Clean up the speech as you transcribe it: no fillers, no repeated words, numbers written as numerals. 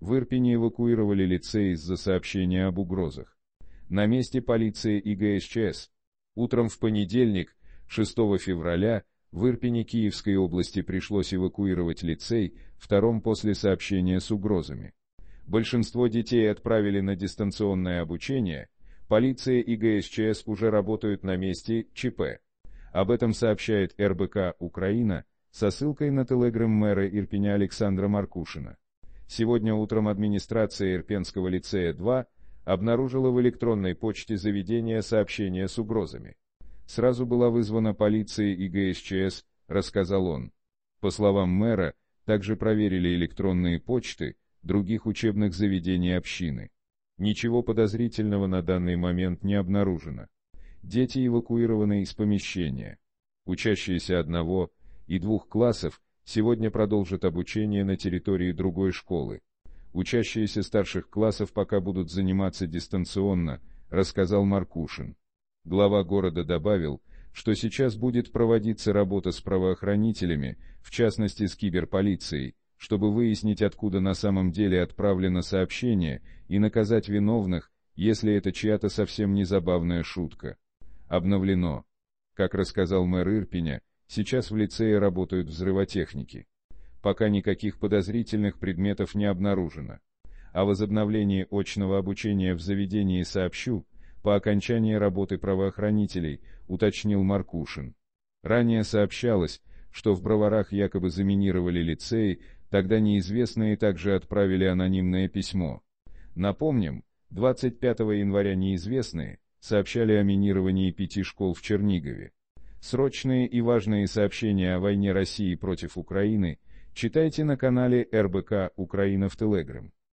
В Ирпене эвакуировали лицей из-за сообщения об угрозах. На месте полиция и ГСЧС. Утром в понедельник, 6 февраля, в Ирпене Киевской области пришлось эвакуировать лицей, втором после сообщения с угрозами. Большинство детей отправили на дистанционное обучение, полиция и ГСЧС уже работают на месте ЧП. Об этом сообщает РБК «Украина» со ссылкой на телеграм мэра Ирпеня Александра Маркушина. Сегодня утром администрация Ирпенского лицея 2 обнаружила в электронной почте заведения сообщения с угрозами. Сразу была вызвана полиция и ГСЧС, рассказал он. По словам мэра, также проверили электронные почты других учебных заведений общины. Ничего подозрительного на данный момент не обнаружено. Дети эвакуированы из помещения. Учащиеся 1 и 2 классов сегодня продолжат обучение на территории другой школы. Учащиеся старших классов пока будут заниматься дистанционно, рассказал Маркушин. Глава города добавил, что сейчас будет проводиться работа с правоохранителями, в частности с киберполицией, чтобы выяснить, откуда на самом деле отправлено сообщение, и наказать виновных, если это чья-то совсем незабавная шутка. Обновлено. Как рассказал мэр Ирпеня, сейчас в лицее работают взрывотехники. Пока никаких подозрительных предметов не обнаружено. О возобновлении очного обучения в заведении сообщу по окончании работы правоохранителей, уточнил Маркушин. Ранее сообщалось, что в Броварах якобы заминировали лицей, тогда неизвестные также отправили анонимное письмо. Напомним, 25 января неизвестные сообщали о минировании 5 школ в Чернигове. Срочные и важные сообщения о войне России против Украины читайте на канале РБК «Украина» в Телеграм.